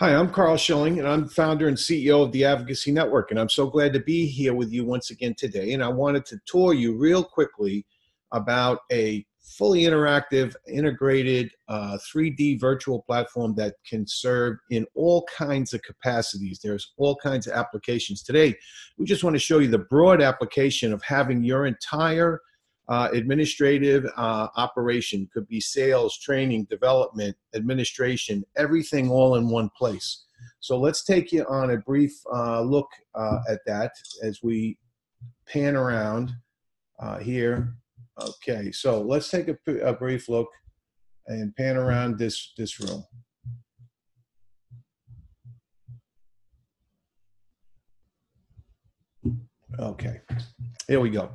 Hi, I'm Carl Schilling, and I'm founder and CEO of the Advocacy Network, and I'm so glad to be here with you once again today. And I wanted to tour you real quickly about a fully interactive, integrated 3D virtual platform that can serve in all kinds of capacities. There's all kinds of applications. Today, we just want to show you the broad application of having your entire administrative operation. Could be sales, training, development, administration, everything all in one place. So let's take you on a brief look at that as we pan around here. Okay, so let's take a brief look and pan around this room. Okay, here we go.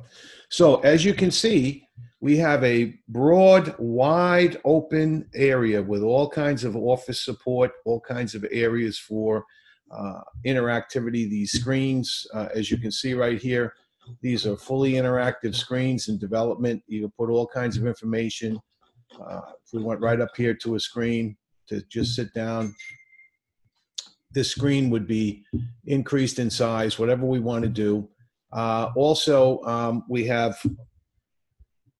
So as you can see, we have a broad, wide open area with all kinds of office support, all kinds of areas for interactivity. These screens, as you can see right here, these are fully interactive screens in development. You can put all kinds of information. If we went right up here to a screen to just sit down, this screen would be increased in size, whatever we want to do. Also, we have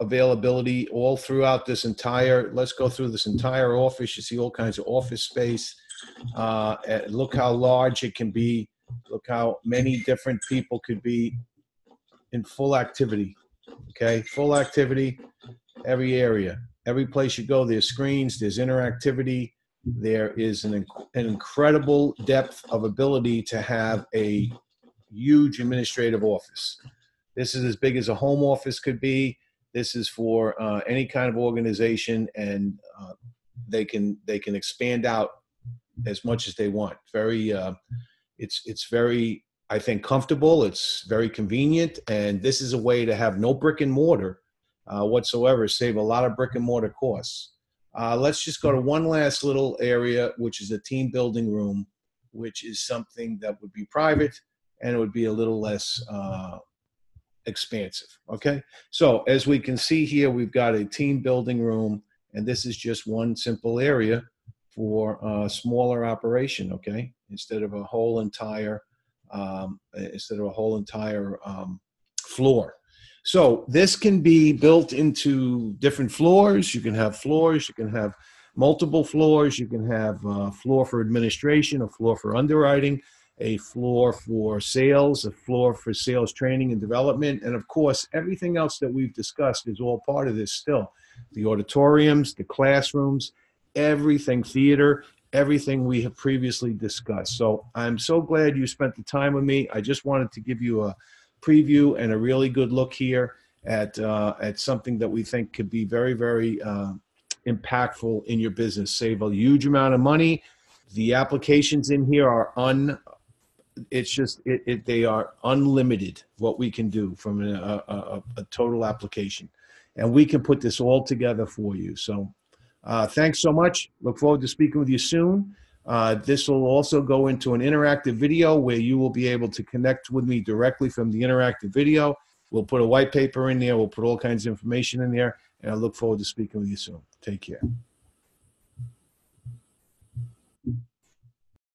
availability all throughout this entire, let's go through this entire office. You see all kinds of office space. Look how large it can be. Look how many different people could be in full activity. Okay, full activity, every area. Every place you go, there's screens, there's interactivity. There is an incredible depth of ability to have a huge administrative office. This is as big as a home office could be. This is for any kind of organization, and they can expand out as much as they want. Very, it's very, I think, comfortable. It's very convenient, and this is a way to have no brick and mortar whatsoever. Save a lot of brick and mortar costs. Let's just go to one last little area, which is a team building room, which is something that would be private, and it would be a little less expansive, okay? So as we can see here, we've got a team building room, and this is just one simple area for a smaller operation, okay? Instead of a whole entire, floor. So this can be built into different floors. You can have floors, you can have multiple floors, you can have a floor for administration, a floor for underwriting, a floor for sales, a floor for sales training and development, and of course, everything else that we've discussed is all part of this still. The auditoriums, the classrooms, everything, theater, everything we have previously discussed. So I'm so glad you spent the time with me. I just wanted to give you a preview and a really good look here at something that we think could be very, very impactful in your business. Save a huge amount of money. The applications in here are they are unlimited, what we can do from a total application. And we can put this all together for you. So thanks so much. Look forward to speaking with you soon. This will also go into an interactive video where you will be able to connect with me directly from the interactive video. We'll put a white paper in there. We'll put all kinds of information in there. And I look forward to speaking with you soon. Take care.